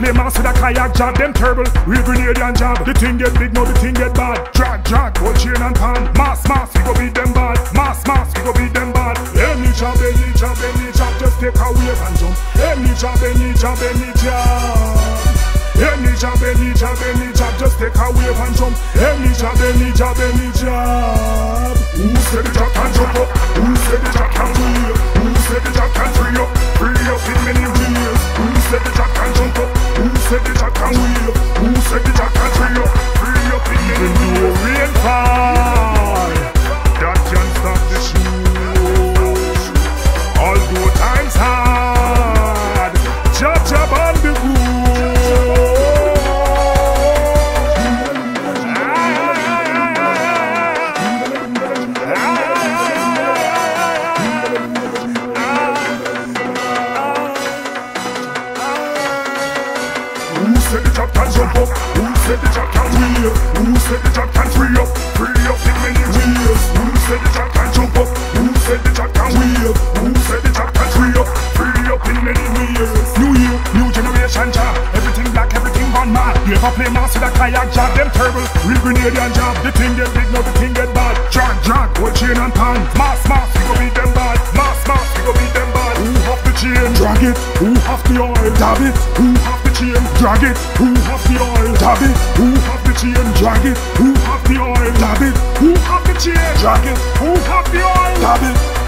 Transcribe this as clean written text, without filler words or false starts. Play mass with a kayak job, them terrible, real Grenadian job. The thing get big, now the thing get bad. Drag, drag, go chain and pan. Mass, mass, we go beat them bad. Mass, mass, we go beat them bad. Any job, just take a wave and jump. Any job, any job. Any job, just take a wave and jump. Any job. Who said the job can't jump up? Who said the job can't free up? Who said the job can't free up? Free up in many ways. Who said the job can't jump up? Who said the job can't wheel up? Who said the job can't free up? Free up in many ways. When you rainfall, that can stop the show. Although time's hard, judge upon the good. Who said the job can't wheel up? Who said the job can't free up? Free up in many ways. Who said the job can't jump up? Who said the job can't wheel up? Who said the job can't free up? Free up in many ways. New year, new generation job. Everything black, everything gone mad. You ever play mass with a kayak job? Them terrible, real Grenadian job. The thing get big, now the thing get bad. Drag, drag, go chain and pan. Mass, mass, we go beat them bad. Mass, mass, we go beat them bad. Who have the chain? Drag it. Who have the oil? Dab it. Who have the chain? Drag it. Who have the oil? Dab it. Who have the chain? Drag it. Who have the oil? Dab it. Who have the chain? Drag it. Who have the oil? Dab it.